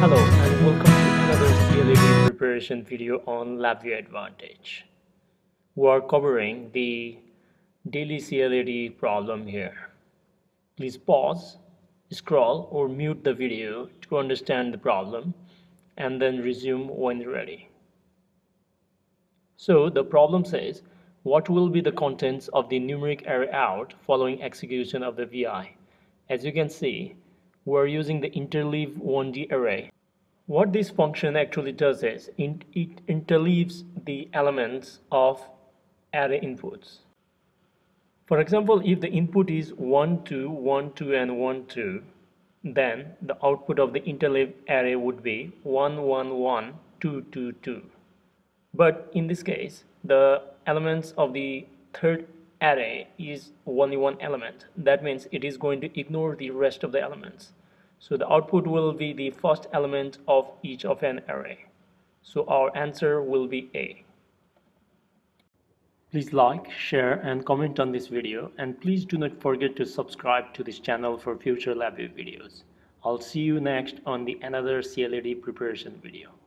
Hello and welcome to another CLAD preparation video on LabVIEW Advantage. We are covering the daily CLAD problem here. Please pause, scroll or mute the video to understand the problem and then resume when ready. So the problem says, what will be the contents of the numeric array out following execution of the VI? As you can see, we're using the interleave 1D array. What this function actually does is it interleaves the elements of array inputs. For example, if the input is 1, 2, 1, 2 and 1, 2, then the output of the interleave array would be 1, 1, 1, 2, 2, 2. But in this case, the elements of the third array is only one element. That means it is going to ignore the rest of the elements. So the output will be the first element of each of an array. So our answer will be A. Please like, share and comment on this video, and please do not forget to subscribe to this channel for future LabVIEW videos. I'll see you next on another CLAD preparation video.